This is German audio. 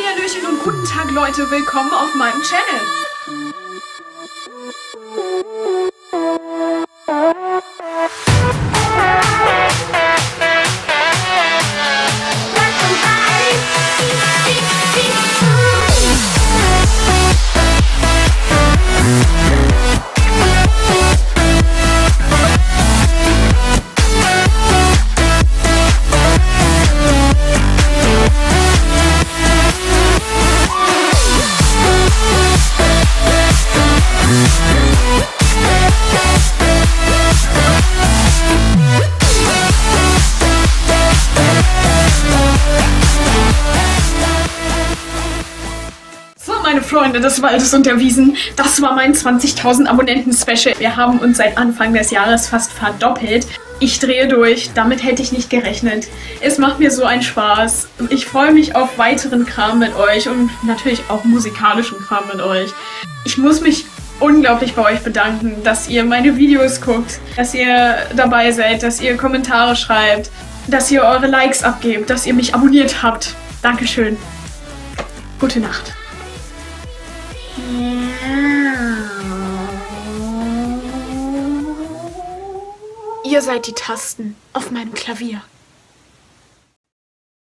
Hallihallöchen und guten Tag, Leute. Willkommen auf meinem Channel. Meine Freunde des Waldes und der Wiesen, das war mein 20.000 Abonnenten-Special. Wir haben uns seit Anfang des Jahres fast verdoppelt. Ich drehe durch, damit hätte ich nicht gerechnet. Es macht mir so einen Spaß. Ich freue mich auf weiteren Kram mit euch und natürlich auch musikalischen Kram mit euch. Ich muss mich unglaublich bei euch bedanken, dass ihr meine Videos guckt, dass ihr dabei seid, dass ihr Kommentare schreibt, dass ihr eure Likes abgebt, dass ihr mich abonniert habt. Dankeschön. Gute Nacht. Ihr seid die Tasten auf meinem Klavier.